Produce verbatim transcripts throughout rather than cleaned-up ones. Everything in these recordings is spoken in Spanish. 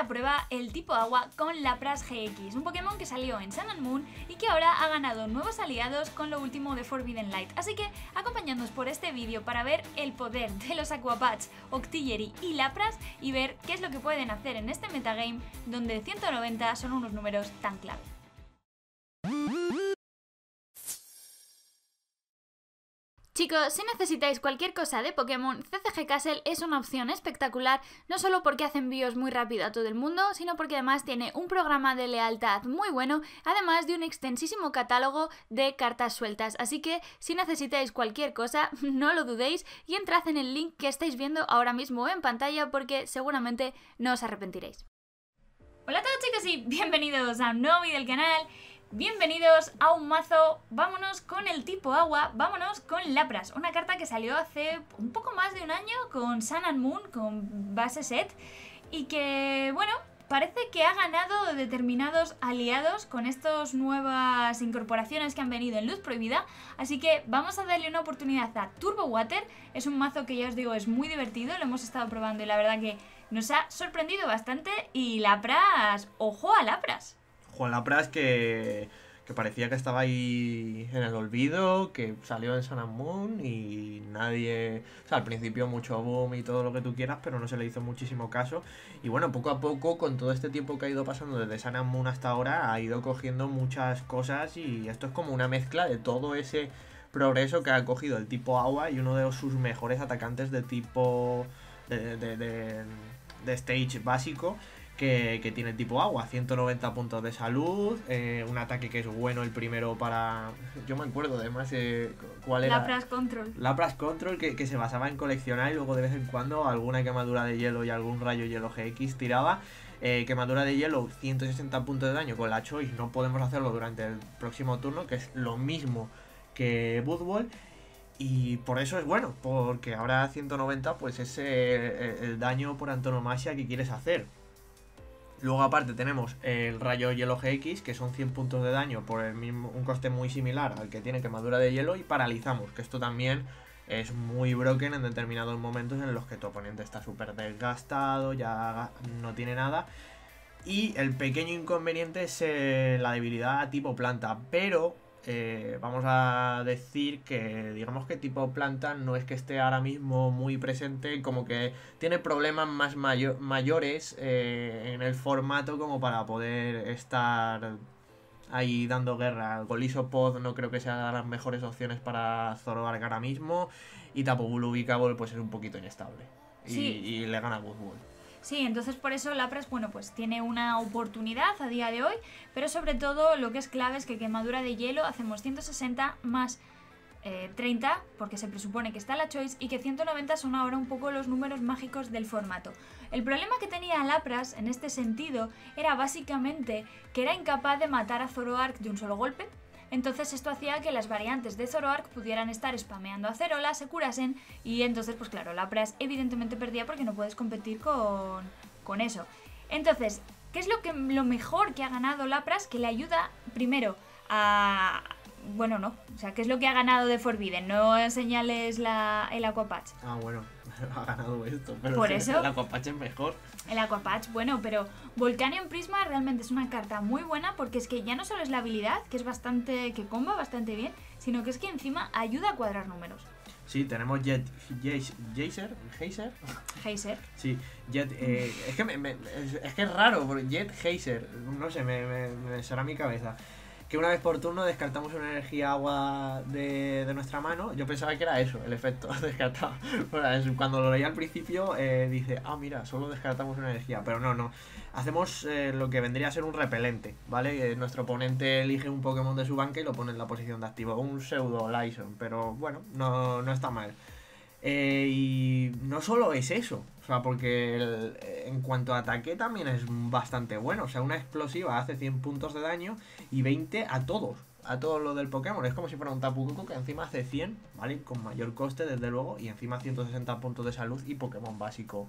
a prueba el tipo agua con Lapras G X, un Pokémon que salió en Sun and Moon y que ahora ha ganado nuevos aliados con lo último de Forbidden Light. Así que acompañadnos por este vídeo para ver el poder de los Aqua Patch, Octillery y Lapras y ver qué es lo que pueden hacer en este metagame donde ciento noventa son unos números tan clave. Chicos, si necesitáis cualquier cosa de Pokémon, C C G Castle es una opción espectacular, no solo porque hace envíos muy rápido a todo el mundo, sino porque además tiene un programa de lealtad muy bueno, además de un extensísimo catálogo de cartas sueltas. Así que si necesitáis cualquier cosa, no lo dudéis y entrad en el link que estáis viendo ahora mismo en pantalla porque seguramente no os arrepentiréis. Hola a todos chicos y bienvenidos a un nuevo vídeo del canal. Bienvenidos a un mazo, vámonos con el tipo agua, vámonos con Lapras, una carta que salió hace un poco más de un año con Sun and Moon, con base set, y que, bueno, parece que ha ganado determinados aliados con estas nuevas incorporaciones que han venido en Luz Prohibida, así que vamos a darle una oportunidad a Turbo Water. Es un mazo que ya os digo es muy divertido, lo hemos estado probando y la verdad que nos ha sorprendido bastante, y Lapras, ojo a Lapras. Juan Lapras que, que parecía que estaba ahí en el olvido, que salió en Sun and Moon y nadie... O sea, al principio mucho boom y todo lo que tú quieras, pero no se le hizo muchísimo caso. Y bueno, poco a poco, con todo este tiempo que ha ido pasando desde Sun and Moon hasta ahora, ha ido cogiendo muchas cosas y esto es como una mezcla de todo ese progreso que ha cogido el tipo agua y uno de sus mejores atacantes de tipo... de, de, de, de stage básico. Que, que tiene tipo agua, ciento noventa puntos de salud, eh, un ataque que es bueno el primero para... Yo me acuerdo además eh, cuál era... Lapras Control. Lapras Control, que, que se basaba en coleccionar y luego de vez en cuando alguna quemadura de hielo y algún rayo hielo G X tiraba. Eh, quemadura de hielo, ciento sesenta puntos de daño con la Choice, no podemos hacerlo durante el próximo turno, que es lo mismo que Boot Ball. Y por eso es bueno, porque ahora ciento noventa pues es eh, el daño por antonomasia que quieres hacer. Luego aparte tenemos el rayo hielo G X, que son cien puntos de daño por el mismo, un coste muy similar al que tiene quemadura de hielo, y paralizamos, que esto también es muy broken en determinados momentos en los que tu oponente está súper desgastado, ya no tiene nada. Y el pequeño inconveniente es eh, la debilidad a tipo planta, pero eh, vamos a decir que digamos que tipo planta no es que esté ahora mismo muy presente, como que tiene problemas más mayo mayores eh, en el formato como para poder estar ahí dando guerra. Golisopod no creo que sea de las mejores opciones para Zoroark ahora mismo, y Tapu Bulu Bicabol pues es un poquito inestable, sí. y, y le gana a Guzma. Sí, entonces por eso Lapras, bueno, pues tiene una oportunidad a día de hoy, pero sobre todo lo que es clave es que quemadura de hielo hacemos ciento sesenta más eh, treinta, porque se presupone que está la Choice, y que ciento noventa son ahora un poco los números mágicos del formato. El problema que tenía Lapras en este sentido era básicamente que era incapaz de matar a Zoroark de un solo golpe. Entonces esto hacía que las variantes de Zoroark pudieran estar spameando a Acerola, se curasen y entonces pues claro, Lapras evidentemente perdía porque no puedes competir con, con eso. Entonces, ¿qué es lo, que, lo mejor que ha ganado Lapras? Que le ayuda primero a... Bueno, no, o sea, ¿qué es lo que ha ganado de Forbidden? No señales la, el Aqua Patch. Ah, bueno, ha ganado esto, pero ¿por eso? El Aqua Patch es mejor. El Aqua Patch, bueno, pero Volcanion Prisma realmente es una carta muy buena porque es que ya no solo es la habilidad, que es bastante, que comba bastante bien, sino que es que encima ayuda a cuadrar números. Sí, tenemos Jet Geyser, Geyser. Geyser. Sí, Jet, eh, es, que me, me, es, es que es raro, Jet Geyser, no sé, me, me, me será mi cabeza. Que una vez por turno descartamos una energía agua de, de nuestra mano. Yo pensaba que era eso, el efecto descartado. Bueno, cuando lo leí al principio eh, dice, ah mira, solo descartamos una energía. Pero no, no, hacemos eh, lo que vendría a ser un repelente, ¿vale? Eh, nuestro oponente elige un Pokémon de su banca y lo pone en la posición de activo, un pseudo Lyson, pero bueno, no, no está mal. Eh, y no solo es eso, o sea, porque el, en cuanto a ataque también es bastante bueno. O sea, una explosiva hace cien puntos de daño y veinte a todos, a todos los del Pokémon. Es como si fuera un Tapu Kuku que encima hace cien, ¿vale? Con mayor coste, desde luego, y encima ciento sesenta puntos de salud y Pokémon básico.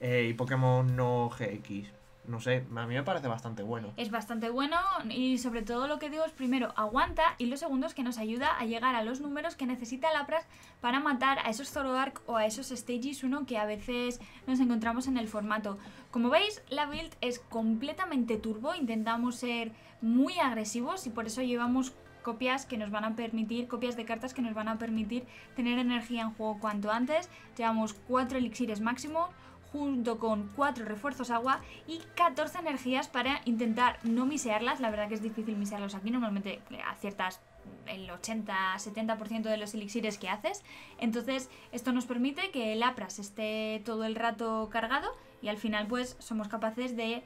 Eh, y Pokémon no G X. no sé, a mí me parece bastante bueno. Es bastante bueno y sobre todo lo que digo es, primero, aguanta, y lo segundo es que nos ayuda a llegar a los números que necesita Lapras para matar a esos Zoroark o a esos Stages uno que a veces nos encontramos en el formato. Como veis, la build es completamente turbo, intentamos ser muy agresivos y por eso llevamos copias que nos van a permitir, copias de cartas que nos van a permitir tener energía en juego cuanto antes. Llevamos cuatro elixires máximo, junto con cuatro refuerzos agua y catorce energías para intentar no misearlas. La verdad que es difícil misearlos aquí, normalmente aciertas el ochenta setenta por ciento de los elixires que haces. Entonces esto nos permite que el Lapras esté todo el rato cargado y al final pues somos capaces de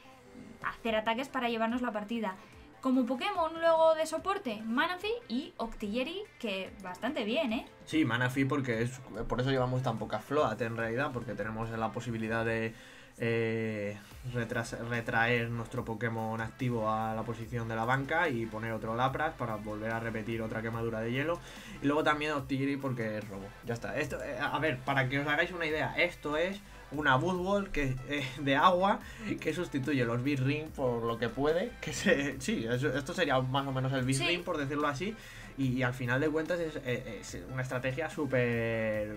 hacer ataques para llevarnos la partida. Como Pokémon luego de soporte, Manaphy y Octillery, que bastante bien, ¿eh? Sí, Manaphy, porque es, por eso llevamos tan poca float en realidad, porque tenemos la posibilidad de eh, retras, retraer nuestro Pokémon activo a la posición de la banca y poner otro Lapras para volver a repetir otra quemadura de hielo. Y luego también Octillery porque es robo. Ya está. Esto, eh, a ver, para que os hagáis una idea, esto es una Boot Ball que, eh, de agua que sustituye los Beast Ring por lo que puede. Que se, sí, eso, esto sería más o menos el Beast sí. Ring, por decirlo así. Y, y al final de cuentas es, es, es una estrategia súper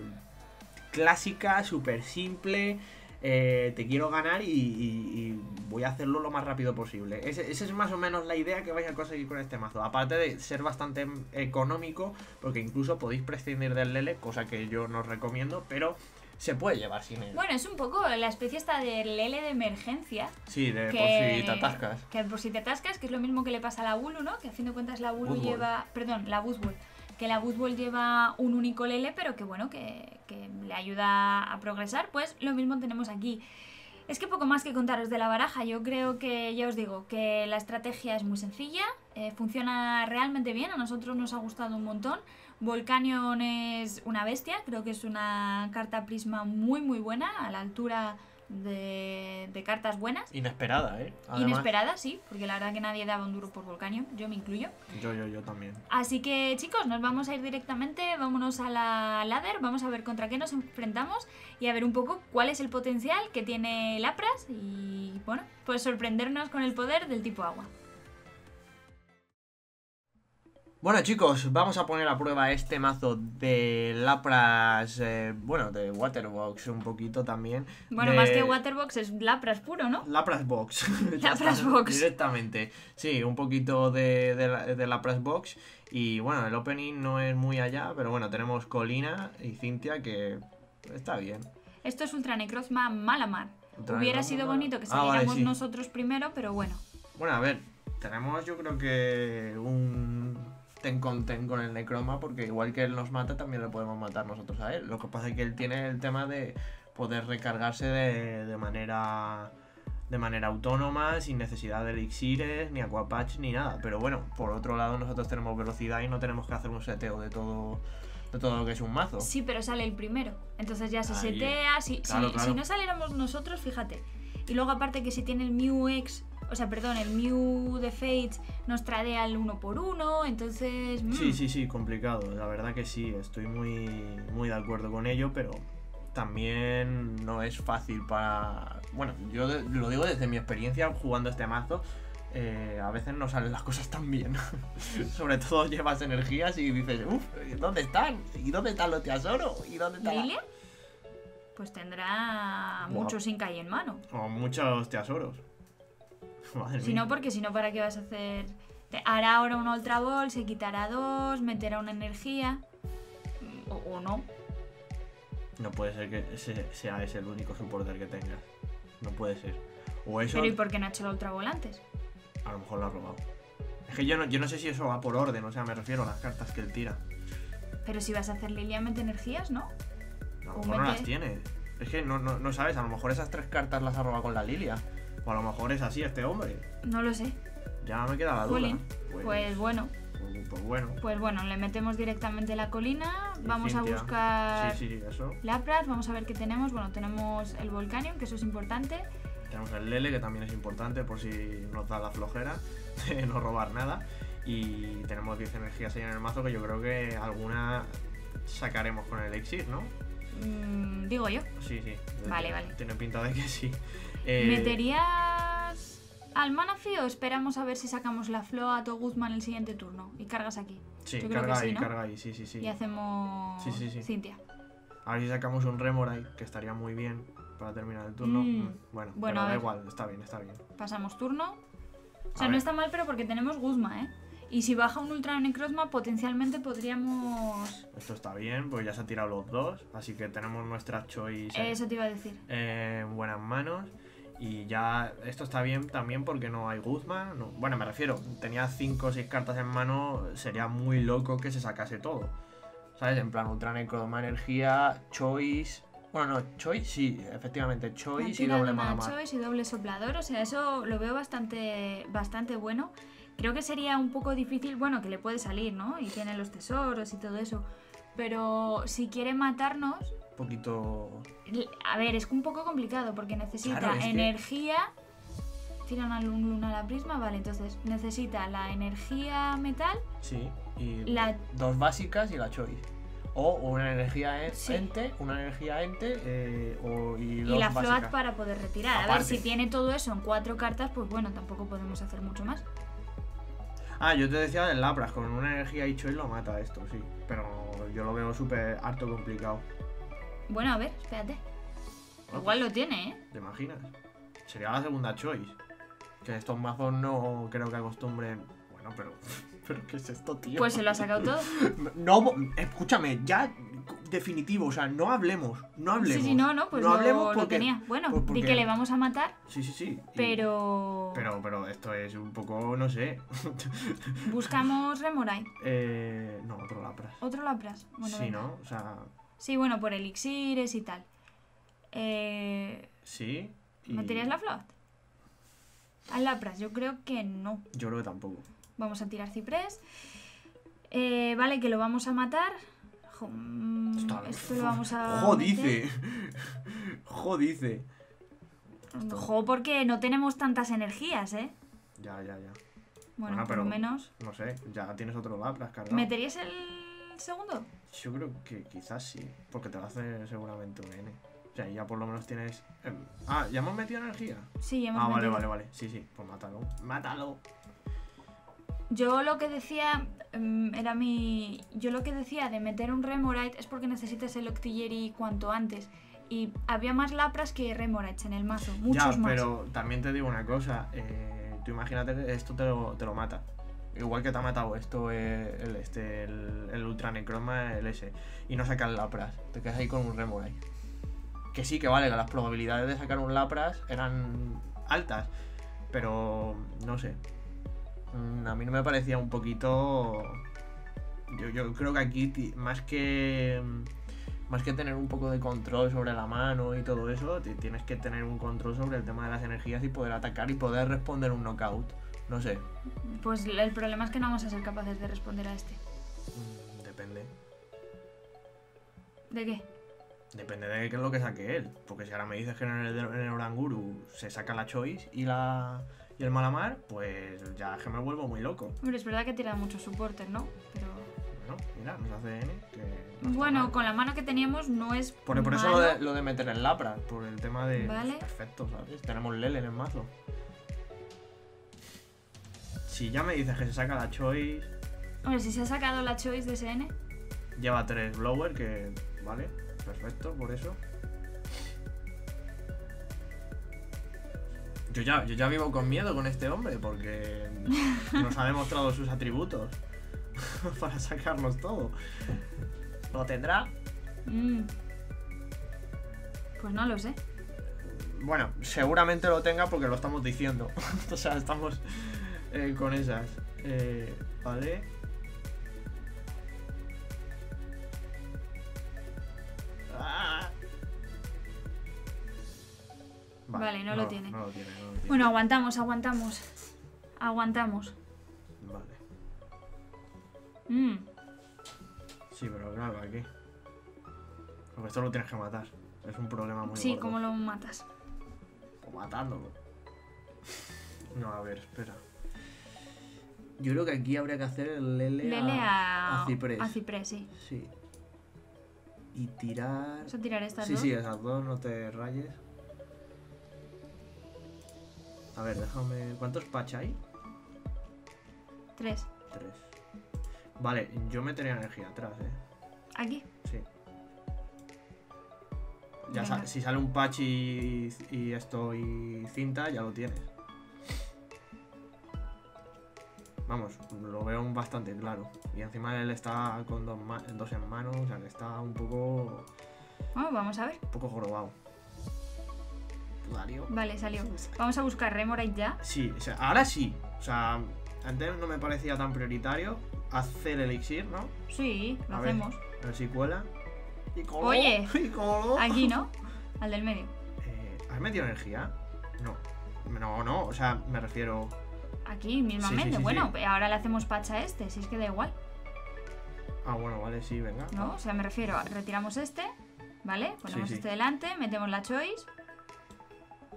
clásica, súper simple. Eh, te quiero ganar y, y, y voy a hacerlo lo más rápido posible. Esa es más o menos la idea que vais a conseguir con este mazo. Aparte de ser bastante económico, porque incluso podéis prescindir del Lele, cosa que yo no os recomiendo, pero se puede llevar sin él. Bueno, es un poco la especie esta de Lele de emergencia. Sí, de que, por si te atascas. Que por si te atascas, que es lo mismo que le pasa a la Ulu, ¿no? Que a fin de cuentas la Ulu lleva... Perdón, la Boot Ball. Que la Boot Ball lleva un único Lele, pero que bueno, que, que le ayuda a progresar. Pues lo mismo tenemos aquí. Es que poco más que contaros de la baraja. Yo creo que, ya os digo, que la estrategia es muy sencilla, eh, funciona realmente bien, a nosotros nos ha gustado un montón. Volcanion es una bestia, creo que es una carta prisma muy muy buena, a la altura de, de cartas buenas. Inesperada, ¿eh? Además. Inesperada, sí, porque la verdad que nadie daba un duro por Volcanion, yo me incluyo. Yo, yo, yo también. Así que chicos, nos vamos a ir directamente, vámonos a la ladder, vamos a ver contra qué nos enfrentamos y a ver un poco cuál es el potencial que tiene Lapras y, bueno, pues sorprendernos con el poder del tipo agua. Bueno chicos, vamos a poner a prueba este mazo de Lapras, eh, bueno, de Waterbox un poquito también. Bueno, de... más que Waterbox es Lapras puro, ¿no? Lapras Box. Lapras Box. Directamente, sí, un poquito de, de, de Lapras Box. Y bueno, el opening no es muy allá, pero bueno, tenemos Colina y Cynthia que está bien. Esto es Ultra Necrozma Malamar. Ultra Hubiera Necrozma... sido bonito que saliéramos ah, vale, sí. nosotros primero, pero bueno. Bueno, a ver, tenemos yo creo que un... ten con ten con el Necrozma, porque igual que él nos mata, también lo podemos matar nosotros a él. Lo que pasa es que él tiene el tema de poder recargarse de, de manera de manera autónoma, sin necesidad de elixires, ni Aqua Patch, ni nada. Pero bueno, por otro lado nosotros tenemos velocidad y no tenemos que hacer un seteo de todo, de todo lo que es un mazo. Sí, pero sale el primero, entonces ya se Ahí setea. Si, claro, si, claro. si no saliéramos nosotros, fíjate. Y luego aparte que si tiene el Mew X... O sea, perdón, el Mew de Fates nos tradea el uno por uno, entonces... Mmm. Sí, sí, sí, complicado. La verdad que sí, estoy muy, muy de acuerdo con ello, pero también no es fácil para... Bueno, yo de, lo digo desde mi experiencia jugando este mazo, eh, a veces no salen las cosas tan bien. Sobre todo llevas energías y dices, uff, ¿dónde están? ¿Y dónde están los tesoros? ¿Y dónde están? ¿Lele? Pues tendrá wow. muchos Inkay en mano. O muchos tesoros. Madre si mía. No, porque si no, ¿para qué vas a hacer? Te hará ahora un Ultra Ball, se quitará dos, meterá una energía. O, o no. No puede ser que ese sea ese el único soporter que tengas. No puede ser. O eso... Pero ¿y por qué no ha hecho el Ultra Ball antes? A lo mejor lo ha robado. Es que yo no, yo no sé si eso va por orden, o sea, me refiero a las cartas que él tira. Pero si vas a hacer Lilia, mete energías, ¿no? A lo mejor mete... no las tiene. Es que no, no, no sabes, a lo mejor esas tres cartas las ha robado con la Lilia. O a lo mejor es así este hombre. No lo sé. Ya me queda la duda. Pues, pues bueno. Pues, pues bueno. Pues bueno, le metemos directamente la Colina. Y vamos Cynthia. a buscar sí, sí, eso. Lapras. Vamos a ver qué tenemos. Bueno, tenemos el Volcanion, que eso es importante. Tenemos el Lele, que también es importante por si nos da la flojera de no robar nada. Y tenemos diez energías ahí en el mazo, que yo creo que alguna sacaremos con el Elixir, ¿no? Mm, digo yo. Sí, sí. Vale, vale. Tiene pinta de que sí. Eh, ¿Meterías al Manaphy o esperamos a ver si sacamos la Float o Guzma en el siguiente turno? Y cargas aquí. Sí, yo carga creo que ahí, sí, ¿no? carga ahí, sí, sí, sí. Y hacemos sí, sí, sí. Cynthia. A ver si sacamos un Remoraid, que estaría muy bien para terminar el turno. Mm. Bueno, bueno, pero da igual, está bien, está bien. Pasamos turno. O sea, no está mal, pero porque tenemos Guzma, ¿eh? Y si baja un Ultra Necrozma, potencialmente podríamos... Esto está bien, pues ya se han tirado los dos. Así que tenemos nuestra choice... Eh, eso te iba a decir. Eh, en buenas manos. Y ya esto está bien también porque no hay Guzma. No, bueno, me refiero, tenía cinco o seis cartas en mano, sería muy loco que se sacase todo. ¿Sabes? En plan, Ultra Necrozma, energía, choice... Bueno, no, choice sí, efectivamente, choice y doble Malamar. Choice y doble soplador, o sea, eso lo veo bastante, bastante bueno. Creo que sería un poco difícil, bueno, que le puede salir, ¿no? Y tiene los tesoros y todo eso. Pero si quiere matarnos... Un poquito... A ver, es un poco complicado porque necesita claro, energía... Que... Tira una luna a la prisma, vale, entonces necesita la energía metal... Sí, y la... dos básicas y la choice. O una energía ente, sí. una energía ente eh, o, y, y la Float para poder retirar. Aparte. A ver, si tiene todo eso en cuatro cartas, pues bueno, tampoco podemos hacer mucho más. Ah, yo te decía del Lapras, con una energía y choice lo mata esto, sí. Pero yo lo veo súper harto complicado. Bueno, a ver, espérate. Bueno, igual pues, lo tiene, ¿eh? ¿Te imaginas? Sería la segunda choice. Que estos mazos no creo que acostumbren... Bueno, pero... ¿Pero qué es esto, tío? Pues se lo ha sacado todo. No, escúchame, ya definitivo, o sea, no hablemos, no hablemos. Sí, sí, no, no, pues no lo, hablemos porque, lo tenía. Bueno, pues porque... di que le vamos a matar. Sí, sí, sí. Pero... Y... Pero, pero esto es un poco, no sé. Buscamos Remoraid. Eh, no, otro Lapras. Otro Lapras. Bueno, sí, venga. ¿no? O sea... Sí, bueno, por elixires y tal. Eh... Sí. Y... ¿Meterías la Float? Al Lapras, yo creo que no. Yo creo que tampoco. Vamos a tirar ciprés. Eh, vale, que lo vamos a matar. Jo, Está... Esto lo vamos a... Jodice. Jodice. Está... Jo, porque no tenemos tantas energías, ¿eh? Ya, ya, ya. Bueno, bueno por lo menos... No sé, ya tienes otro Lapras cargado. ¿Meterías el segundo? Yo creo que quizás sí. Porque te va a hacer seguramente un N. O sea, ya por lo menos tienes... Eh, ah, ¿ya hemos metido energía? Sí, ya hemos ah, metido. Ah, vale, vale, vale. Sí, sí. Pues mátalo. Mátalo. Yo lo que decía um, era mi... Yo lo que decía de meter un Remoraid es porque necesitas el Octillery cuanto antes. Y había más Lapras que Remoraids en el mazo, muchos ya, más. Pero también te digo una cosa, eh, tú imagínate, esto te lo, te lo mata. Igual que te ha matado esto, eh, el, este, el, el Ultra Necrozma, el S. Y no sacas Lapras, te quedas ahí con un Remoraid. Que sí, que vale, que las probabilidades de sacar un Lapras eran altas, pero no sé. A mí no me parecía un poquito... Yo, yo creo que aquí, más que más que tener un poco de control sobre la mano y todo eso, tienes que tener un control sobre el tema de las energías y poder atacar y poder responder un knockout. No sé. Pues el problema es que no vamos a ser capaces de responder a este. Depende. ¿De qué? Depende de qué es lo que saque él. Porque si ahora me dices que en el, en el Oranguru se saca la choice y la... Y el Malamar, pues ya que me vuelvo muy loco. Hombre, es verdad que tira muchos soportes, ¿no? Pero... Bueno, mira, nos hace N. Que no bueno, con la mano que teníamos no es Por, por eso lo de, lo de meter el Lapras, por el tema de... Vale. Perfecto, ¿sabes? Tenemos Lele en el mazo. Si ya me dices que se saca la choice... Hombre, si se ha sacado la choice de ese N. Lleva tres Blower, que... Vale, perfecto, por eso. Yo ya, yo ya vivo con miedo con este hombre porque nos ha demostrado sus atributos para sacarnos todo. ¿Lo tendrá? Mm. Pues no lo sé. Bueno, seguramente lo tenga porque lo estamos diciendo. O sea, estamos eh, con esas. Eh, vale. Ah. Vale, vale, no, no, lo tiene. no lo tiene. No lo tiene. Bueno, aguantamos, aguantamos. Aguantamos. Vale. Mm. Sí, pero claro, aquí. Porque esto lo tienes que matar. Es un problema muy Sí, gordo. ¿Cómo lo matas? O matándolo. No, a ver, espera. Yo creo que aquí habría que hacer el Lele, Lele a, a... a ciprés. A ciprés, sí. Sí. Y tirar... ¿Vas a tirar estas sí, dos? Sí, sí, esas dos, no te rayes. A ver, déjame... ¿Cuántos patch hay? Tres. Tres. Vale, yo metería energía atrás, ¿eh? ¿Aquí? Sí. Ya sal, si sale un patch y, y esto y cinta, ya lo tienes. Vamos, lo veo bastante claro. Y encima él está con dos, dos en mano, o sea que está un poco... Oh, vamos a ver. Un poco jorobado. Salió. Vale, salió. Vamos a buscar Remoraid ya. Sí, o sea, ahora sí. O sea, antes no me parecía tan prioritario. Hacer elixir, ¿no? Sí, lo a hacemos. Ver, a ver si cuela. Y colo, Oye, y colo. Aquí, ¿no? Al del medio. Eh, ¿Has metido energía? No. No, no, o sea, me refiero... Aquí, mismamente. Sí, sí, sí, bueno, sí. Ahora le hacemos pacha a este, si es que da igual. Ah, bueno, vale, sí, venga. No, o sea, me refiero, retiramos este, ¿vale? Ponemos sí, sí. este delante, metemos la choice.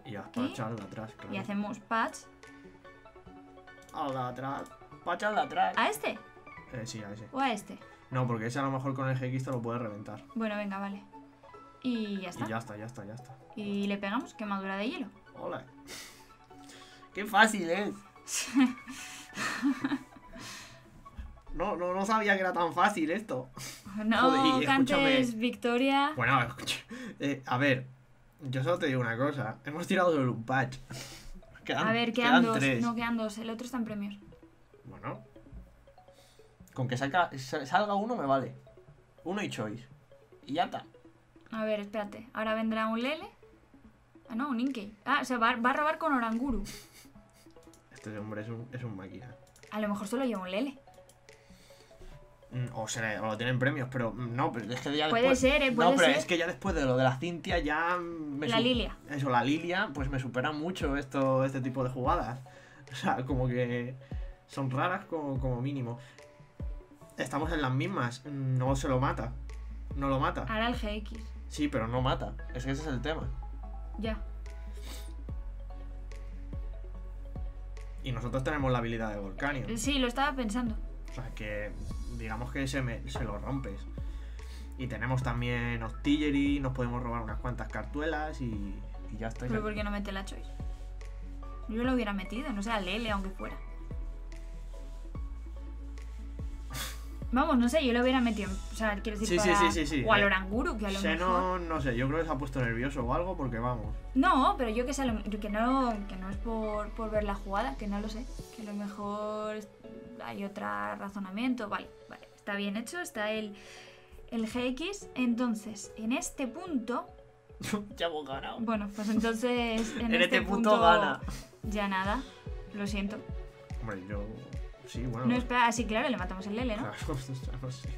Y haz patch al de atrás, claro. Y hacemos patch. Al de atrás. Patch al de atrás. ¿A este? Eh, sí, a ese. ¿O a este? No, porque ese a lo mejor con el G X te lo puede reventar. Bueno, venga, vale. Y ya está. Y ya está, ya está, ya está. Y le pegamos quemadura de hielo. Hola. Qué fácil es. No, no, no sabía que era tan fácil esto. No, joder, cantes victoria. Bueno, eh, a ver, yo solo te digo una cosa. Hemos tirado solo un patch. Quedan, a ver, quedan, quedan dos. Tres. No, quedan dos. El otro está en premios. Bueno. Con que salga, salga uno me vale. Uno y choice. Y ya está. A ver, espérate. Ahora vendrá un Lele. Ah, no, un Inkay. Ah, o sea, va, va a robar con Oranguru. Este hombre es un, es un máquina. A lo mejor solo lleva un Lele. O, se le, o lo tienen premios, pero no, pero es que ya después... Puede ser, ¿eh? Puede no, pero ser. Es que ya después de lo de la Cynthia ya... Me la Lilia. Eso, la Lilia, pues me supera mucho esto, este tipo de jugadas. O sea, como que son raras como, como mínimo. Estamos en las mismas, no se lo mata. No lo mata. Ahora el G X. Sí, pero no mata, es que ese es el tema. Ya. Y nosotros tenemos la habilidad de Volcanion. Sí, lo estaba pensando. O sea, que digamos que se, me, se lo rompes. Y tenemos también Octillery, nos podemos robar unas cuantas cartuelas y, y ya está. ¿Pero por qué no mete la choice? Yo lo hubiera metido, no sea Lele, aunque fuera. Vamos, no sé, yo lo hubiera metido. O sea, quiero decir, sí, para... sí, sí, sí, sí. O al Oranguru, que a lo se mejor... No, no sé, yo creo que se ha puesto nervioso o algo, porque vamos. No, pero yo que sé, que no, que no es por, por ver la jugada, que no lo sé. Que a lo mejor hay otro razonamiento. Vale, vale, está bien hecho, está el, el G X. Entonces, en este punto... Ya hemos ganado. Bueno, pues entonces... En, en este, este punto, punto gana. Ya nada, lo siento. Hombre, yo... Sí, bueno. No, espera, así claro, le matamos el Lele, ¿no? Claro, no sé.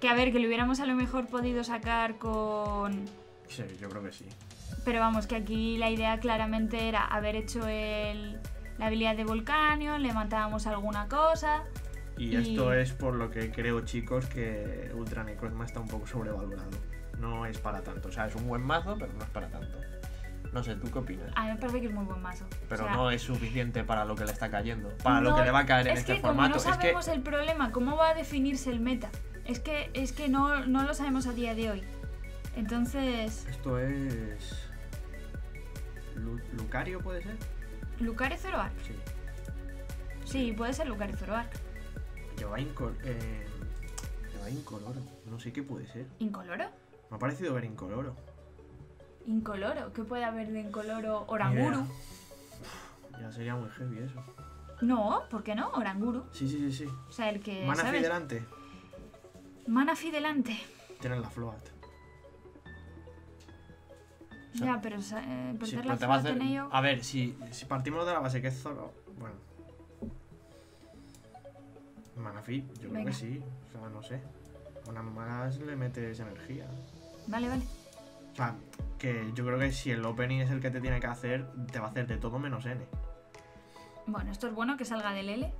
Que a ver, que lo hubiéramos a lo mejor podido sacar con... Sí, yo creo que sí. Pero vamos, que aquí la idea claramente era haber hecho el... la habilidad de Volcanion, le matábamos alguna cosa... Y, y esto es por lo que creo, chicos, que Ultra Necrozma está un poco sobrevalorado. No es para tanto, o sea, es un buen mazo, pero no es para tanto. No sé, ¿tú qué opinas? A mí me parece que es muy buen mazo. Pero o sea, no es suficiente para lo que le está cayendo. Para no, lo que le va a caer en este formato. Es que como no sabemos es que... el problema, cómo va a definirse el meta. Es que, es que no, no lo sabemos a día de hoy. Entonces... Esto es... Lu ¿Lucario puede ser? ¿Lucario Zoroark? Sí. Sí, puede ser Lucario Zoroark. Lleva incoloro. Eh... Lleva incoloro. No sé qué puede ser. ¿Incoloro? Me ha parecido ver incoloro. Incoloro, ¿qué puede haber de incoloro? Oranguru. Yeah. Ya sería muy heavy eso. No, ¿por qué no? Oranguru. Sí, sí, sí, sí. O sea, el que. Manaphy ¿sabes? delante. Manaphy delante. Tienen la float. O sea, ya, pero eh, perder sí, la pero float hacer... en ello. A ver, si, si partimos de la base que es Zoro. Bueno. Manaphy, yo Venga. creo que sí. O sea, no sé. Unas más le metes energía. Vale, vale. O sea, que yo creo que si el opening es el que te tiene que hacer, te va a hacer de todo menos N. Bueno, esto es bueno que salga del L.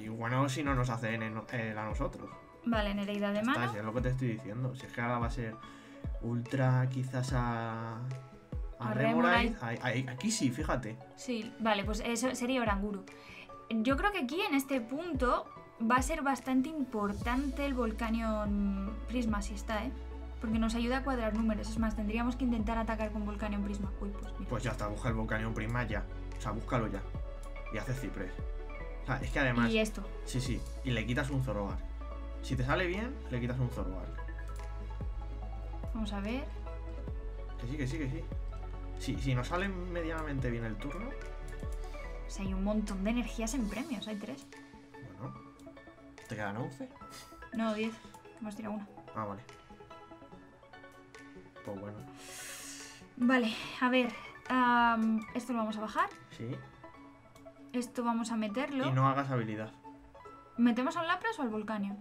Y bueno, si no nos hace N a nosotros. Vale, Nereida de mano. Es lo que te estoy diciendo. Si es que ahora va a ser Ultra quizás a... A, a Remoraid. Aquí sí, fíjate. Sí, vale, pues eso sería Oranguru. Yo creo que aquí en este punto va a ser bastante importante el Volcanion Prisma, si está, ¿eh? porque nos ayuda a cuadrar números. Es más, tendríamos que intentar atacar con Volcanion Prisma. Uy, pues mira. Pues ya está, busca el Volcanion Prisma ya. O sea, búscalo ya. Y haces ciprés. O sea, es que además... Y esto. Sí, sí. Y le quitas un Zoroark. Si te sale bien, le quitas un Zoroark. Vamos a ver... Que sí, que sí, que sí. Sí, si nos sale medianamente bien el turno... O sea, hay un montón de energías en premios. Hay tres. Bueno. ¿Te quedan once? No, diez. Hemos tirado una. Ah, vale. Pues bueno. Vale, a ver. Um, esto lo vamos a bajar. Sí. Esto vamos a meterlo. Y no hagas habilidad. ¿Metemos a un Lapras o al Volcanion?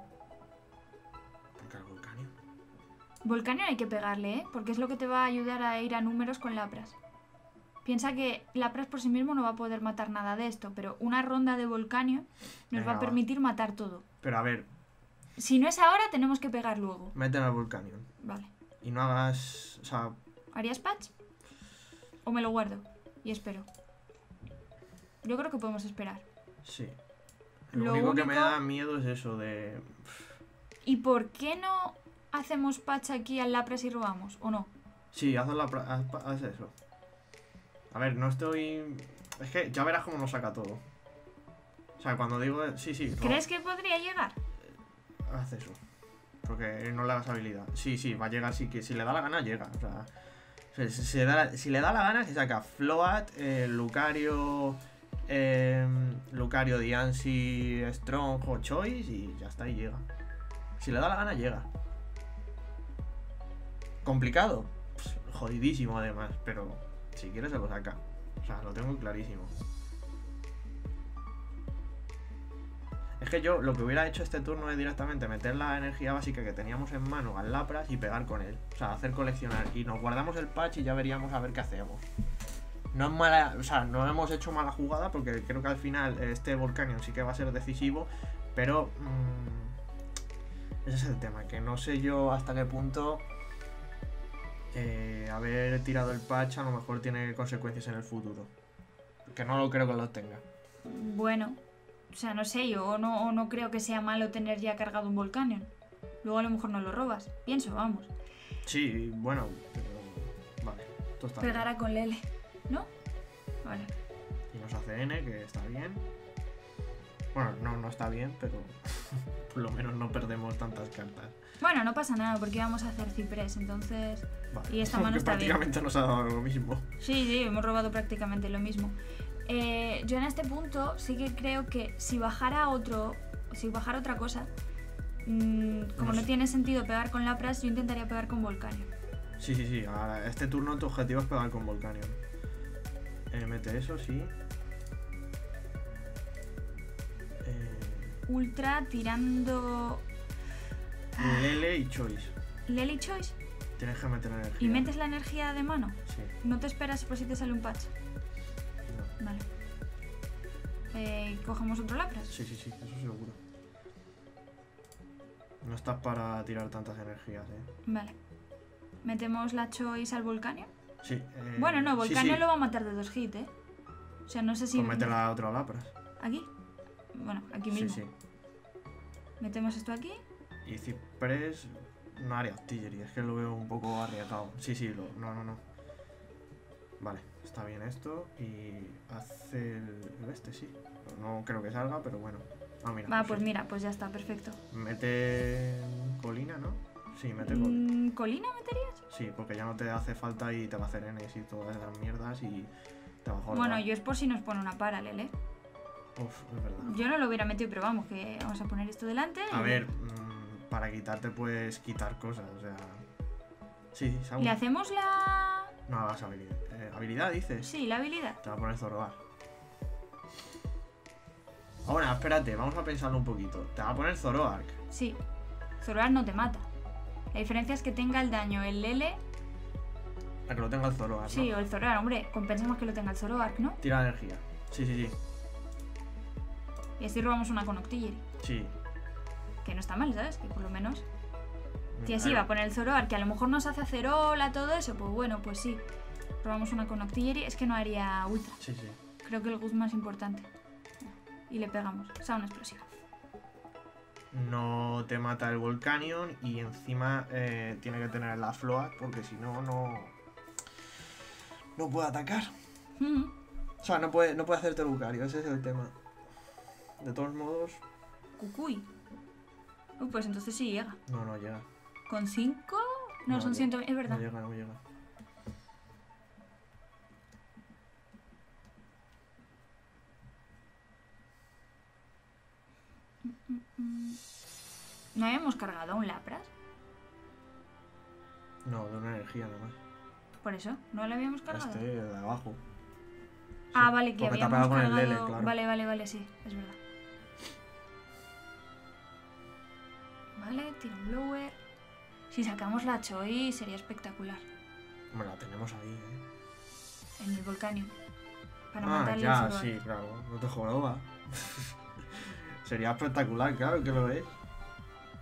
Porque al Volcanion. Volcanion hay que pegarle, ¿eh? Porque es lo que te va a ayudar a ir a números con Lapras. Piensa que Lapras por sí mismo no va a poder matar nada de esto, pero una ronda de Volcanion nos Venga, va a permitir va. matar todo. Pero a ver... Si no es ahora, tenemos que pegar luego. Meten al Volcanion. Vale. Y no hagas... O sea... ¿Harías patch? ¿O me lo guardo? Y espero. Yo creo que podemos esperar. Sí. Lo, lo único, único que me da miedo es eso de... ¿Y por qué no hacemos patch aquí al Lapras y robamos? ¿O no? Sí, haz, Lapras, haz eso. A ver, no estoy... Es que ya verás cómo nos saca todo. O sea, cuando digo... Sí, sí. Roba. ¿Crees que podría llegar? Haz eso. Porque no le hagas habilidad. Sí, sí, va a llegar. Sí, que si le da la gana, llega. O sea, se, se, se da, si le da la gana, se saca Float, eh, Lucario, eh, Lucario, Diancy, Strong o Choice y ya está, y llega. Si le da la gana, llega. Complicado. Pues, jodidísimo, además. Pero si quieres, se lo saca. O sea, lo tengo clarísimo. Es que yo lo que hubiera hecho este turno es directamente meter la energía básica que teníamos en mano al Lapras y pegar con él. O sea, hacer coleccionar. Y nos guardamos el patch y ya veríamos a ver qué hacemos. No es mala, o sea, no hemos hecho mala jugada porque creo que al final este Volcanion sí que va a ser decisivo. Pero mmm, ese es el tema, que no sé yo hasta qué punto eh, haber tirado el patch a lo mejor tiene consecuencias en el futuro. Que no lo creo que lo tenga. Bueno... O sea, no sé, yo o no, o no creo que sea malo tener ya cargado un Volcanion. Luego a lo mejor no lo robas. Pienso, vamos. Sí, bueno, pero... Vale, tú estás Pegará bien. con Lele, ¿no? Vale. Y nos hace N, que está bien. Bueno, no, no está bien, pero... por lo menos no perdemos tantas cartas. Bueno, no pasa nada, porque vamos a hacer ciprés, entonces... Vale. Y esta mano está bien. Prácticamente nos ha dado lo mismo. Sí, sí, hemos robado prácticamente lo mismo. Eh, yo en este punto sí que creo que si bajara otro, si bajara otra cosa, mmm, como no, no tiene sentido pegar con Lapras, yo intentaría pegar con Volcanion. Sí, sí, sí. Ahora, este turno tu objetivo es pegar con Volcanion. Eh, mete eso, sí. Eh... Ultra tirando... Lele y Choice. Lele y Choice. Tienes que meter energía. ¿Y metes la energía de mano? Sí. ¿No te esperas por si te sale un patch? Vale. Eh, ¿Cogemos otro Lapras? Sí, sí, sí, eso seguro. No estás para tirar tantas energías, ¿eh? Vale. ¿Metemos la Choice al Volcanion? Sí. Eh, bueno, no, Volcanion sí, sí. lo va a matar de dos hits, ¿eh? O sea, no sé si... Pues métela a otro Lapras. ¿Aquí? Bueno, aquí mismo. Sí, sí. Metemos esto aquí. Y ciprés... No haré Octillery, es que lo veo un poco arriesgado. Sí, sí, lo... no, no, no. Vale. Está bien esto y hace el este, sí. No creo que salga, pero bueno. Ah, mira. Va, pues sí. mira, pues ya está, perfecto. Mete Colina, ¿no? Sí, mete Colina. ¿Colina meterías? Sí, porque ya no te hace falta y te va a hacer N y todas esas mierdas y te va a joder. Bueno, yo es por si nos pone una para, Lele. Uf, es verdad. Yo no lo hubiera metido, pero vamos, que vamos a poner esto delante. A y... ver, para quitarte puedes quitar cosas, o sea... Sí, sí, ¿Le hacemos la...? No, hagas habilidad. Eh, ¿Habilidad dices? Sí, la habilidad. Te va a poner Zoroark. Ahora, espérate, vamos a pensarlo un poquito. Te va a poner Zoroark. Sí. Zoroark no te mata. La diferencia es que tenga el daño el Lele. A que lo tenga el Zoroark. Sí, ¿no? O el Zoroark, hombre. Compensamos que lo tenga el Zoroark, ¿no? Tira energía. Sí, sí, sí. Y así robamos una con Octillery. Sí. Que no está mal, ¿sabes? Que por lo menos... Si así va a poner el Zoroark, que a lo mejor nos hace Acerola, todo eso, pues bueno, pues sí. Probamos una con Octillery, es que no haría Ultra. Sí, sí. Creo que el Guzma es importante. Y le pegamos. O sea, una explosiva. no te mata el Volcanion y encima eh, tiene que tener la Float porque si no, no no puede atacar. Mm. O sea, no puede, no puede hacerte Lucario, ese es el tema. De todos modos... Cucuy. Uy, pues entonces sí llega. No, no llega. ¿Con cinco? No, no son ciento... Es verdad. No llega, no llega. ¿No habíamos cargado a un Lapras? No, de una energía nomás. Por eso, ¿no lo habíamos cargado? Este, de abajo. Sí. Ah, vale, que porque habíamos cargado... Lele, claro. Vale, vale, vale, sí, es verdad. Vale, tira un blower. Si sacamos la Choi sería espectacular. Bueno, la tenemos ahí, ¿eh? En el Volcanion. Para ah, matarle ya, el sí, claro. No te joroba. Sería espectacular, claro que lo es.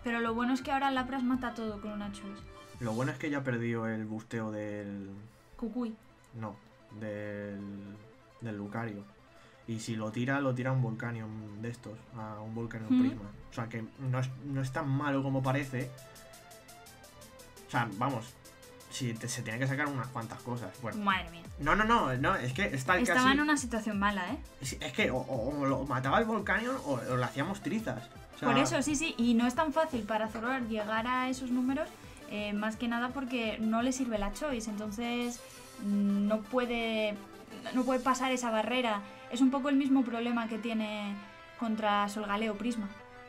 Pero lo bueno es que ahora Lapras mata todo con una Choice. Lo bueno es que ya perdió el busteo del... Cucuy. No, del... del Lucario. Y si lo tira, lo tira a un Volcanion de estos. A un Volcanion ¿Mm? Prisma. O sea que no es, no es tan malo como parece. O sea, vamos... Sí, te, se tiene que sacar unas cuantas cosas. Bueno, madre mía. No, no, no, no es que está estaba casi... en una situación mala, ¿eh? Es, es que o, o, o lo mataba el Volcanion o, o lo hacíamos trizas. O sea... Por eso, sí, sí. Y no es tan fácil para Zoroark llegar a esos números, eh, más que nada porque no le sirve la Choice. Entonces no puede, no puede pasar esa barrera. Es un poco el mismo problema que tiene contra Solgaleo Prisma.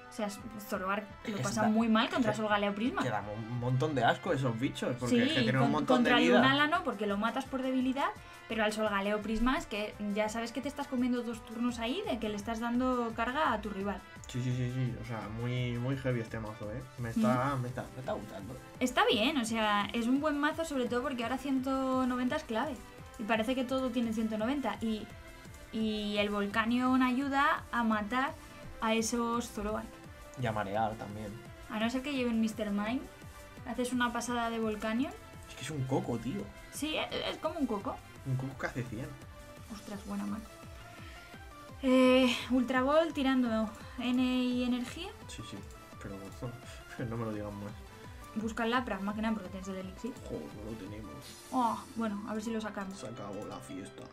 O sea, Zoroark lo pasa está, muy mal contra Solgaleo Prisma. Que da un montón de asco esos bichos, porque sí, es que tienen con, un montón de vida. Contra Lunala no, porque lo matas por debilidad, pero al Solgaleo Prisma es que ya sabes que te estás comiendo dos turnos ahí de que le estás dando carga a tu rival. Sí, sí, sí, sí. O sea, muy, muy heavy este mazo, ¿eh? Me está, mm. me, está, me está gustando. Está bien, o sea, es un buen mazo, sobre todo porque ahora ciento noventa es clave. Y parece que todo tiene ciento noventa. Y, y el Volcanion ayuda a matar a esos Zoroark. Y a marear también. A no ser que lleven mister Mime. Haces una pasada de Volcanion. Es que es un coco, tío. Sí, es, es como un coco. Un coco que hace cien. Ostras, buena mano. Eh, Ultra Ball tirando N y energía. Sí, sí. Pero no me lo digan más. Busca el Lapras, más que nada porque tienes el Elixir. Joder, no lo tenemos. Oh, bueno, a ver si lo sacamos. Se acabó la fiesta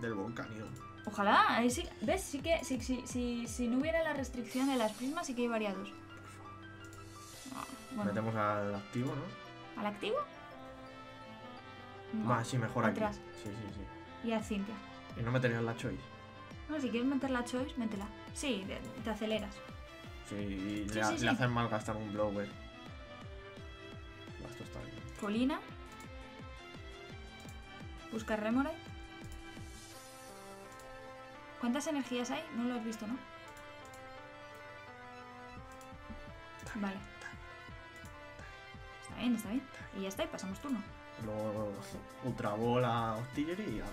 del Volcanion. Ojalá, ahí sí, ¿ves? Sí que si sí, sí, sí, sí, no hubiera la restricción de las prismas sí que hay variados. Ah, bueno. Metemos al activo, ¿no? ¿Al activo? No. Ah, sí, mejor atrás. Aquí. Sí, sí, sí. Y a Cynthia. ¿Y no meterías la Choice? No, si quieres meter la Choice, métela. Sí, te, te aceleras. Sí, y le, sí, sí, le sí. hacen mal gastar un blower. Gasto está bien. Colina. Busca Remoraid. ¿Cuántas energías hay? No lo has visto, ¿no? Vale. Está bien, está bien. Y ya está, y pasamos turno. Luego Ultra Bola, Octillery y ahora.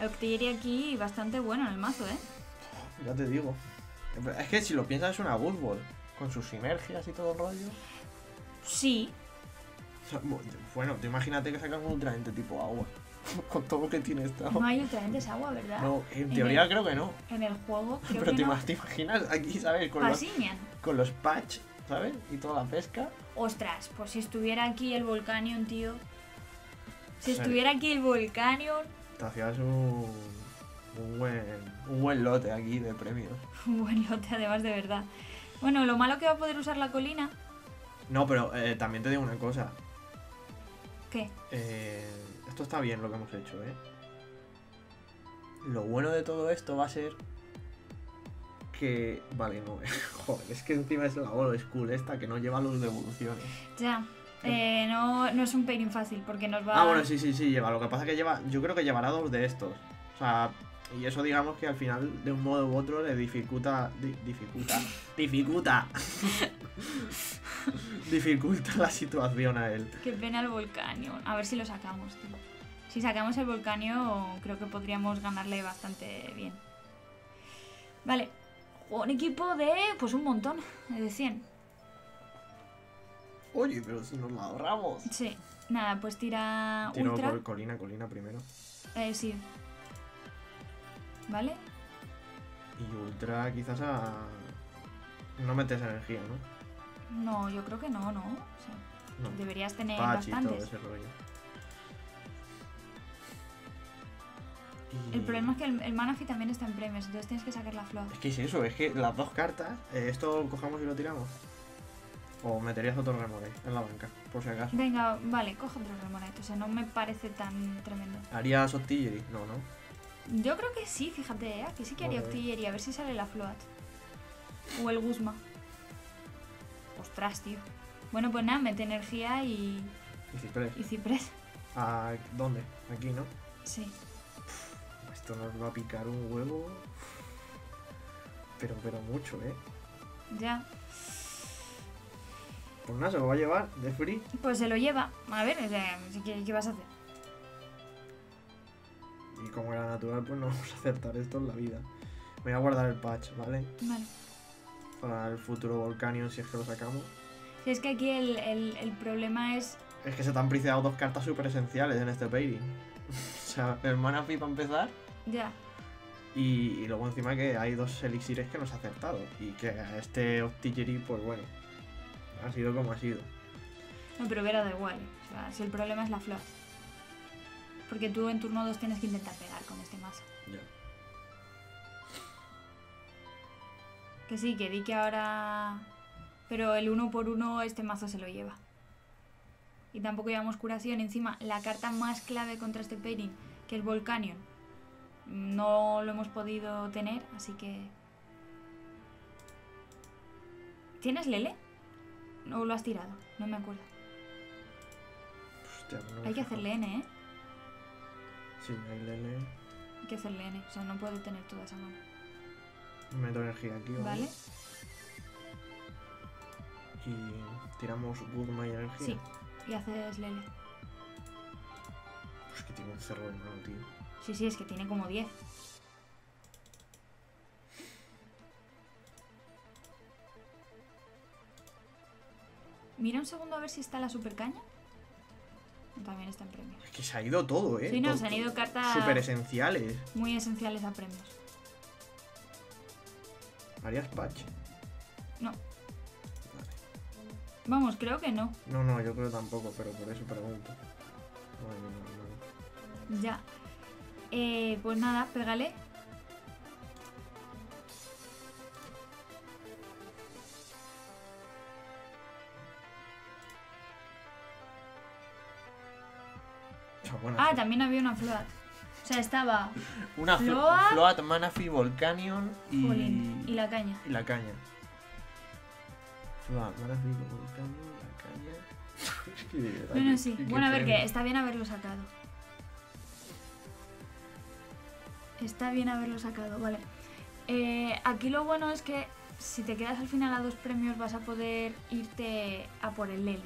El Octillery aquí bastante bueno en el mazo, ¿eh? Ya te digo. Es que si lo piensas es una Boot Ball. Con sus sinergias y todo el rollo. Sí. Bueno, te imagínate que sacas un Ultra Ente tipo agua. Con todo lo que tiene esta. No hay otra gente, es agua, ¿verdad? No, en teoría en el, creo que no. En el juego creo pero que te no. ¿Te imaginas aquí, sabes? Con los, con los patch, ¿sabes? Y toda la pesca. Ostras, pues si estuviera aquí el Volcanion, tío. Si sí. estuviera aquí el Volcanion... Te hacías un, un, buen, un buen lote aquí de premios. Un buen lote, además, de verdad. Bueno, lo malo que va a poder usar la colina... No, pero eh, también te digo una cosa. ¿Qué? Eh... Esto está bien lo que hemos hecho, ¿eh? Lo bueno de todo esto va a ser que... Vale, no, joder, es que encima es la old school esta que no lleva los devoluciones. Ya, eh, no, no es un pairing fácil porque nos va... Ah, bueno, sí, sí, sí, lleva. Lo que pasa es que lleva... Yo creo que llevará dos de estos. O sea, y eso digamos que al final de un modo u otro le dificulta... Di, dificulta. dificulta. Dificulta la situación a él. Qué pena el Volcanion. A ver si lo sacamos, tío. Si sacamos el Volcanion, creo que podríamos ganarle bastante bien. Vale. Un equipo de... Pues un montón. De cien. Oye, pero si nos la ahorramos. Sí. Nada, pues tira... Tiro ultra. Por colina, colina primero. Eh, sí. Vale. Y ultra quizás a... No metes energía, ¿no? No, yo creo que no, ¿no? O sea, no. Deberías tener Pachi, bastantes. Todo ese rollo. Y... el problema es que el, el Manaphy también está en premios, entonces tienes que sacar la flor. Es que es eso, es que las dos cartas, eh, esto lo cogemos y lo tiramos. O meterías otro Remoraid en la banca, por si acaso. Venga, vale, coge otro Remoraid, o sea, no me parece tan tremendo. ¿Harías Octillery? No, ¿no? Yo creo que sí, fíjate, ¿eh? Que sí que haría vale. Octillery, a ver si sale la Float. O el Guzma. Ostras, tío. Bueno, pues nada, mete energía y... y ciprés. Y ciprés. ¿A dónde? Aquí, ¿no? Sí. Esto nos va a picar un huevo. Pero, pero mucho, ¿eh? Ya. Pues nada, se lo va a llevar de free. Pues se lo lleva. A ver, ¿qué, qué vas a hacer? Y como era natural, pues no vamos a acertar esto en la vida. Me voy a guardar el patch, ¿vale? Vale. Para el futuro Volcanion, si es que lo sacamos. Si es que aquí el, el, el problema es... es que se te han priceado dos cartas súper esenciales en este pairing. O sea, el Manaphy para empezar. Ya. Y, y luego encima que hay dos elixires que nos ha acertado. Y que a este Octillery, pues bueno, ha sido como ha sido. No, pero hubiera dado igual. O sea, si el problema es la flor. Porque tú en turno dos tienes que intentar pegar con este mazo. Ya. Que sí, que di que ahora... pero el uno por uno este mazo se lo lleva. Y tampoco llevamos curación. Encima, la carta más clave contra este pairing, que es Volcanion, no lo hemos podido tener, así que... ¿tienes Lele? ¿O lo has tirado? No me acuerdo. Hostia, no. Hay que hacerle N, ¿eh? Sí, hay Lele. Hay que hacerle N, o sea, no puede tener toda esa mano. Meto energía aquí, ¿vale? Vale. Y tiramos Guzma y energía. Sí, y haces Lele. Pues que tiene un cerro de mano, tío. Sí, sí, es que tiene como diez. Mira un segundo a ver si está la super caña. También está en premios. Es que se ha ido todo, ¿eh? Sí, no, todo, se han ido cartas... super esenciales. Muy esenciales a premios. ¿Harías patch? No. Vale. Vamos, creo que no. No, no, yo creo tampoco, pero por eso pregunto. No, no, no, no. Ya. Eh, pues nada, pégale. Ah, también había una float. O sea, estaba una float, float Manaphy, Volcanion y... Jolín. Y la caña. Y la caña. Float, Manaphy, Volcanion, la caña. No, no, sí. Bueno, a ver, que está bien haberlo sacado. Está bien haberlo sacado, vale. Eh, aquí lo bueno es que si te quedas al final a dos premios vas a poder irte a por el Lele.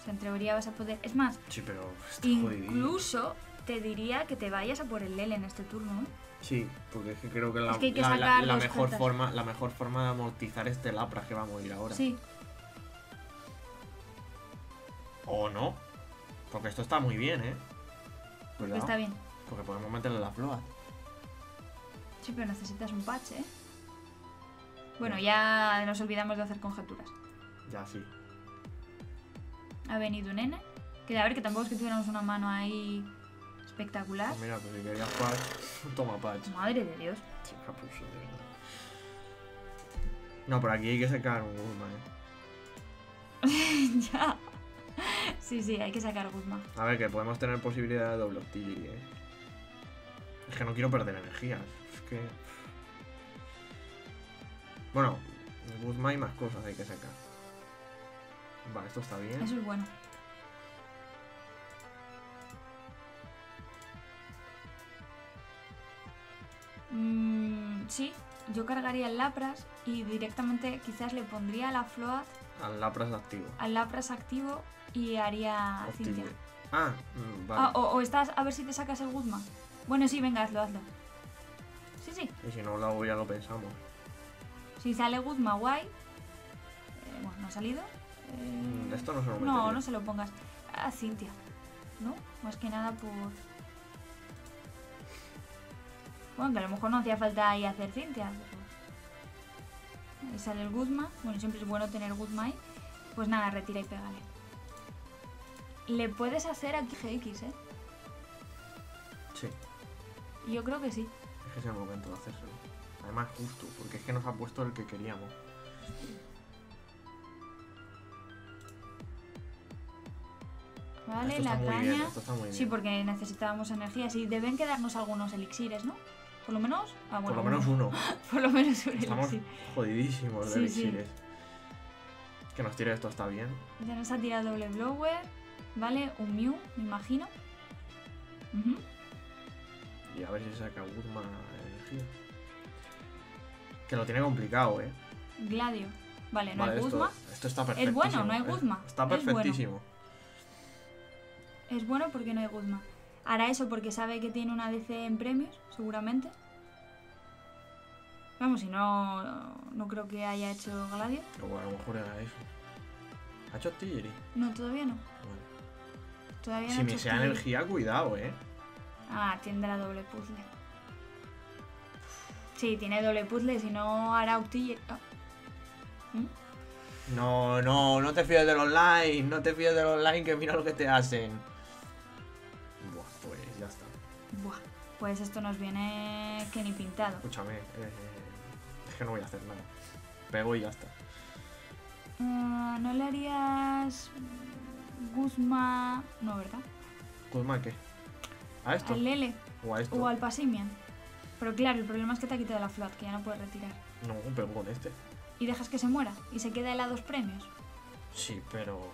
O sea, en teoría vas a poder... es más, sí, pero está incluso jodido. Te diría que te vayas a por el Lele en este turno, ¿eh? Sí, porque es que creo que la, es que que la, la, la mejor forma, la mejor forma de amortizar este Lapras que vamos a ir ahora. Sí. O no. Porque esto está muy bien, ¿eh? Pues está bien. Porque podemos meterle la floa. Sí, pero necesitas un patch, ¿eh? Bueno, ya nos olvidamos de hacer conjeturas. Ya, sí. Ha venido un N. Que a ver, que tampoco es que tuviéramos una mano ahí espectacular. Pues mira, pues si querías patch, toma patch. Madre de Dios. Sí, me puso, de verdad. No, pero aquí hay que sacar un Guzma, ¿eh? Ya. Sí, sí, hay que sacar Guzma. A ver, que podemos tener posibilidad de doble Octillery, ¿eh? Es que no quiero perder energías. Es que... bueno, Guzma y más cosas hay que sacar. Vale, esto está bien. Eso es bueno. Mm, sí, yo cargaría el Lapras y directamente quizás le pondría la Float... al Lapras activo. Al Lapras activo y haría Cynthia. Ah, mm, vale. Ah, o, o estás a ver si te sacas el Guzma. Bueno, sí, venga, hazlo, hazlo. Sí, sí. Y si no, luego ya lo pensamos. Si sale Guzma, guay. Eh, bueno, no ha salido. Eh... Esto no se lo No, no se lo pongas a Cynthia, ¿no? Más que nada por... bueno, que a lo mejor no hacía falta ahí hacer Cynthia, pero... sale el Guzma. Bueno, siempre es bueno tener Guzma ahí. Pues nada, retira y pégale. Le puedes hacer aquí G X, ¿eh? Sí. Yo creo que sí. Es que es el momento de hacérselo. Además, justo, porque es que nos ha puesto el que queríamos. Vale, esto la está caña. Muy bien, esto está muy bien. Sí, porque necesitábamos energía. Sí, deben quedarnos algunos elixires, ¿no? Por lo menos. Ah, bueno, por lo menos uno. Por lo menos un Estamos elixir. Jodidísimos de sí, elixires. Sí. Que nos tire esto está bien. Ya nos ha tirado doble blower. Vale, un Mew, me imagino. Uh-huh. Y a ver si saca Guzma energía. Que lo tiene complicado, eh. Gladio. Vale, no vale, hay Guzma. Esto, esto está perfectísimo. Es bueno, no hay Guzma. Es, está perfectísimo. Es bueno. Es bueno porque no hay Guzma. Hará eso porque sabe que tiene una D C en premios, seguramente. Vamos, si no, no, no creo que haya hecho Gladio. Pero bueno, a lo mejor era eso. ¿Ha hecho Octillery? No, todavía no. Bueno. Todavía no. Si me sea energía, cuidado, eh. Ah, tendrá doble puzzle. Sí, tiene doble puzzle, si no hará Octillery. Oh. ¿Mm? No, no, no te fíes del online, no te fíes del online, que mira lo que te hacen. Pues ya está. Buah, pues esto nos viene que ni pintado. Escúchame, eh, eh, es que no voy a hacer nada. Pego y ya está. Uh, ¿No le harías Guzma? No, ¿verdad? ¿Guzma qué? ¿A esto? ¿Al Lele? ¿O a esto? ¿O al Pasimian? Pero claro, el problema es que te ha quitado la flat, que ya no puedes retirar. No, pego con este. ¿Y dejas que se muera? ¿Y se queda él a dos premios? Sí, pero...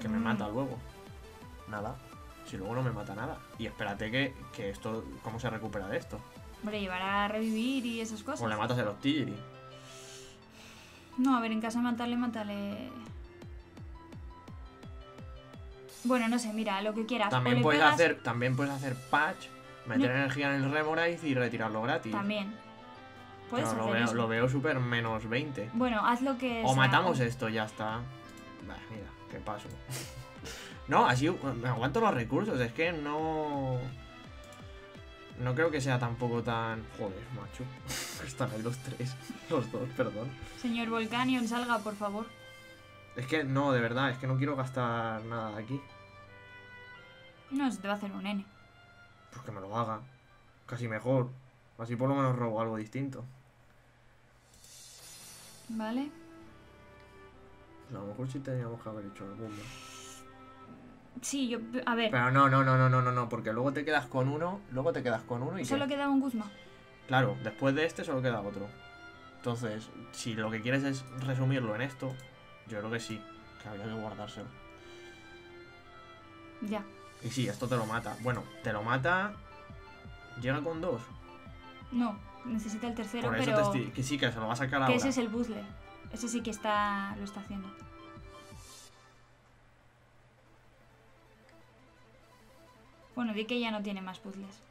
que me mm. mata luego. Nada. Si luego no me mata nada. Y espérate que, que esto... ¿Cómo se recupera de esto? Hombre, llevará a revivir y esas cosas. O le matas el Octillery. No, a ver, en casa matarle, matarle... Bueno, no sé, mira, lo que quieras. También, puedes, pegas... hacer, también puedes hacer patch, meter no. energía en el Remoraid y retirarlo gratis. También. Puedes hacer lo veo, lo veo súper menos veinte. Bueno, haz lo que... O sea... matamos esto, ya está. Bah, mira, qué paso. No, así me aguanto los recursos. Es que no... No creo que sea tampoco tan... Joder, macho. Están ahí los tres. Los dos, perdón. Señor Volcanion, salga, por favor. Es que no, de verdad. Es que no quiero gastar nada de aquí. No, se te va a hacer un N. Pues que me lo haga. Casi mejor. Así por lo menos robo algo distinto. Vale. No, a lo mejor sí teníamos que haber hecho alguno. Sí, yo... A ver. Pero no, no, no, no, no, no, porque luego te quedas con uno, luego te quedas con uno y... Solo queda un Guzma. Claro, después de este solo queda otro. Entonces, si lo que quieres es resumirlo en esto, yo creo que sí, que habría que guardárselo. Ya. Y sí, esto te lo mata. Bueno, te lo mata... Llega con dos. No, necesita el tercero, por eso pero... Te que sí, que se lo va a sacar ahora. Que ese es el puzzle. Ese sí que está lo está haciendo. Bueno, di que ya no tiene más puzzles.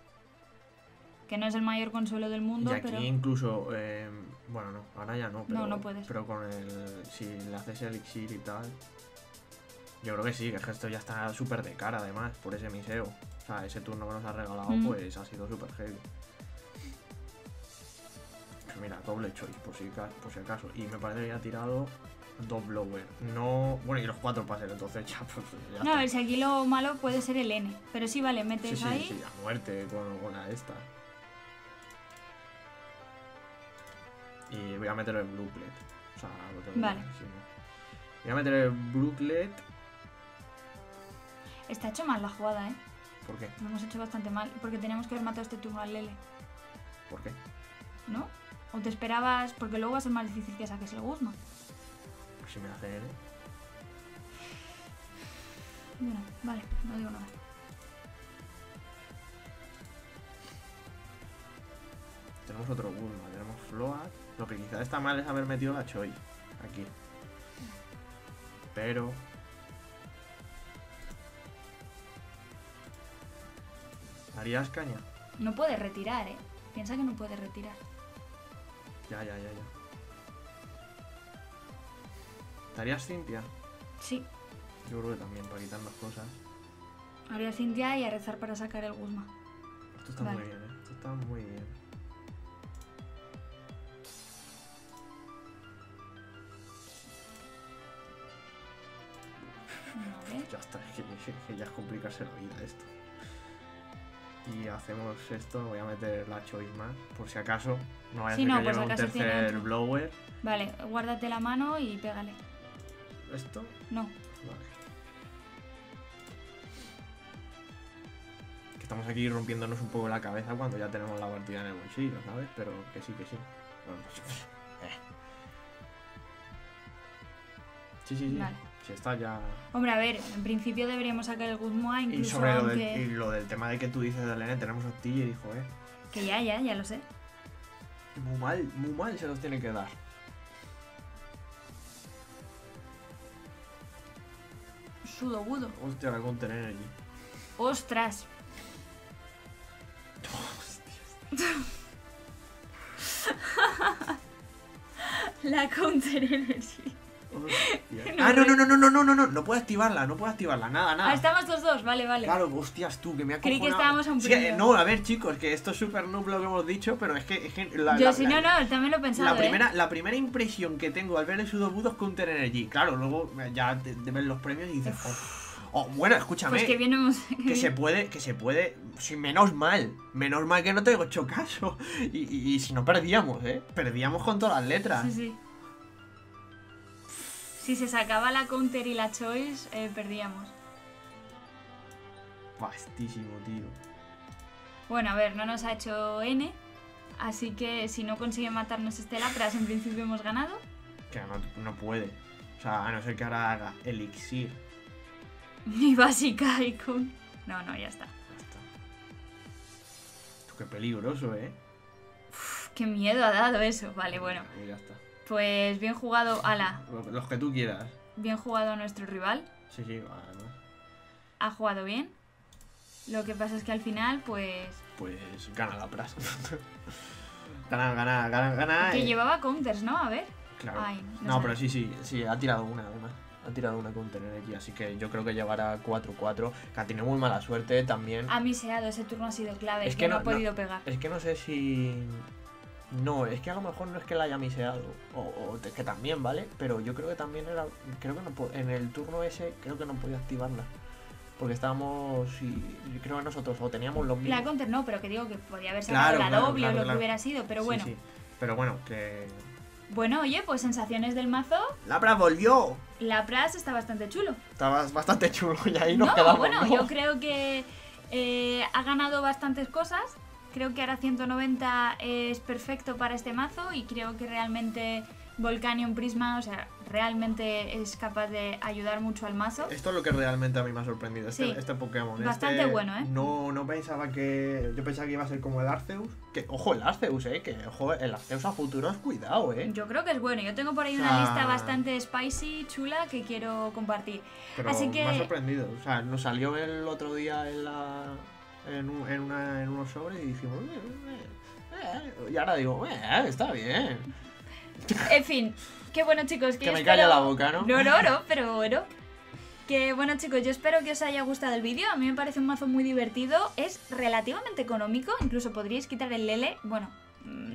Que no es el mayor consuelo del mundo, y aquí pero... incluso... Eh, bueno, no, ahora ya no. Pero, no, no puedes. Pero con el... Si le haces elixir y tal... Yo creo que sí, que esto ya está súper de cara, además, por ese miseo. O sea, ese turno que nos ha regalado, mm. pues ha sido súper heavy. Mira, doble choice, por si, por si acaso. Y me parece que ha tirado dos blower. No... Bueno, y los cuatro pases, entonces ya... Pues, ya no, a ver, si aquí lo malo puede ser el N. Pero sí, vale, metes sí, ahí... Sí, sí, a muerte con, con la esta. Y voy a meter el Brooklet. O sea, lo tengo vale. Bien, sí, no. Voy a meter el Brooklet. Está hecho mal la jugada, ¿eh? ¿Por qué? Lo hemos hecho bastante mal. Porque teníamos que haber matado este turno al Lele. ¿Por qué? ¿No? ¿O te esperabas? Porque luego va a ser más difícil que saques el Guzma. Pues si me hace él. Bueno, vale, no digo nada. Tenemos otro Guzma, tenemos Float. Lo que quizás está mal es haber metido la Choi aquí. Pero... ¿Harías caña? No puedes retirar, eh. Piensa que no puedes retirar. Ya, ya, ya, ya. ¿Te harías Cynthia? Sí. Yo creo que también, para quitar las cosas. Haría Cynthia y a rezar para sacar el Guzma. Esto está vale. muy bien, ¿eh? Esto está muy bien. ya está, que, que ya es complicarse la vida esto. Y hacemos esto, voy a meter la choice más, por si acaso. No vaya sí, no, a ser que lleve un tercer blower. Vale, guárdate la mano y pégale. ¿Esto? No. Vale. Que estamos aquí rompiéndonos un poco la cabeza cuando ya tenemos la partida en el bolsillo, ¿sabes? Pero que sí, que sí. Bueno, pues... Sí, sí, sí. Vale. Si está ya... Hombre, a ver, en principio deberíamos sacar el Guzma incluso. Y sobre aunque... lo, del, y lo del tema de que tú dices de Lele, tenemos Octillery, hijo, eh. Que ya, ya, ya lo sé. Muy mal, muy mal se los tiene que dar. Sudogudo. Hostia, la Counter Energy. Ostras. La Counter Energy. No, ah, no, no, no, no, no, no, no, no, no puedo activarla, no puedo activarla, nada, nada. Ah, estamos los dos, vale, vale. Claro, hostias tú, que me ha cojonado. Creí que estábamos a un principio. Sí, no, a ver, chicos, que esto es súper noob lo que hemos dicho, pero es que... Es que la, Yo la, si la, no, no, también lo he pensado, la primera, ¿eh? La primera impresión que tengo al ver el Sudobudo es Counter Energy. Claro, luego ya te, te ven los premios y dices... Oh, oh, bueno, escúchame. Pues que bien hemos... Que se puede, que se puede... Sí, menos mal, menos mal que no te he hecho caso. Y, y, y si no, perdíamos, ¿eh? Perdíamos con todas las letras. Sí, sí. Si se sacaba la counter y la choice, eh, perdíamos. Vastísimo, tío. Bueno, a ver, no nos ha hecho N. Así que si no consigue matarnos este Lapras, en principio hemos ganado. Que no, no puede. O sea, a no ser que ahora haga Elixir. Ni básica y con... No, no, ya está. Ya está. Tú, qué peligroso, ¿eh? Uf, qué miedo ha dado eso. Vale, bueno. Ya está. Pues bien jugado, ala. Los que tú quieras. Bien jugado a nuestro rival. Sí, sí, vale. Ha jugado bien. Lo que pasa es que al final, pues... Pues gana Lapras. Gana, gana, gana, gana. Que eh... llevaba counters, ¿no? A ver. Claro. Ay, no, no pero sí, sí, sí, ha tirado una además. Ha tirado una counter aquí, así que yo creo que llevará cuatro cuatro. Que ha tenido muy mala suerte también. Ha miseado, ese turno ha sido clave. Es que, que no, no ha podido no, pegar. Es que no sé si... No, es que a lo mejor no es que la haya miseado, o, o que también, ¿vale? Pero yo creo que también era, creo que no, en el turno ese creo que no podía activarla, porque estábamos, y creo que nosotros, o teníamos los mismos. La counter no, pero que digo que podía haber sacado claro, la claro, doble claro, o lo claro. que hubiera sido, pero bueno. Sí, sí. Pero bueno, que... Bueno, oye, pues sensaciones del mazo. Lapras volvió. Lapras está bastante chulo. Está bastante chulo y ahí nos no, quedamos. Bueno, ¿no? Yo creo que eh, ha ganado bastantes cosas. Creo que ahora ciento noventa es perfecto para este mazo y creo que realmente Volcanion Prisma, o sea, realmente es capaz de ayudar mucho al mazo. Esto es lo que realmente a mí me ha sorprendido, este, sí, este Pokémon. Bastante este, bueno, ¿eh? No, no pensaba que... Yo pensaba que iba a ser como el Arceus. Que, ojo, el Arceus, ¿eh? Que, ojo, el Arceus a futuro, cuidado, ¿eh? Yo creo que es bueno. Yo tengo por ahí o sea, una lista bastante spicy, chula, que quiero compartir. Pero así que... me ha sorprendido. O sea, nos salió el otro día en la... En, un, en, una, en unos sobres y dijimos eh, eh, y ahora digo eh, está bien. En fin, qué bueno chicos que, que me espero... calla la boca, ¿no? No, no, no, pero bueno que bueno chicos, yo espero que os haya gustado el vídeo. A mí me parece un mazo muy divertido. Es relativamente económico, incluso podríais quitar el Lele, bueno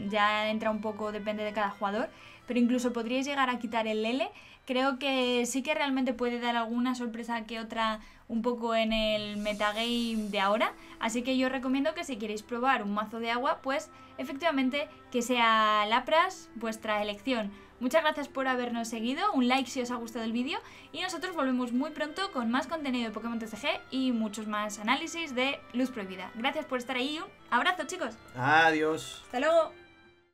ya entra un poco, depende de cada jugador, pero incluso podríais llegar a quitar el Lele. Creo que sí que realmente puede dar alguna sorpresa que otra un poco en el metagame de ahora. Así que yo os recomiendo que si queréis probar un mazo de agua, pues efectivamente que sea Lapras vuestra elección. Muchas gracias por habernos seguido, un like si os ha gustado el vídeo y nosotros volvemos muy pronto con más contenido de Pokémon T C G y muchos más análisis de Luz Prohibida. Gracias por estar ahí, un abrazo chicos. Adiós. Hasta luego.